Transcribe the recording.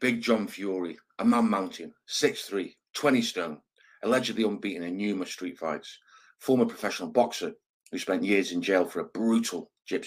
Big John Fury, a man mountain, 6'3", 20 stone, allegedly unbeaten in numerous street fights, former professional boxer who spent years in jail for a brutal gypsy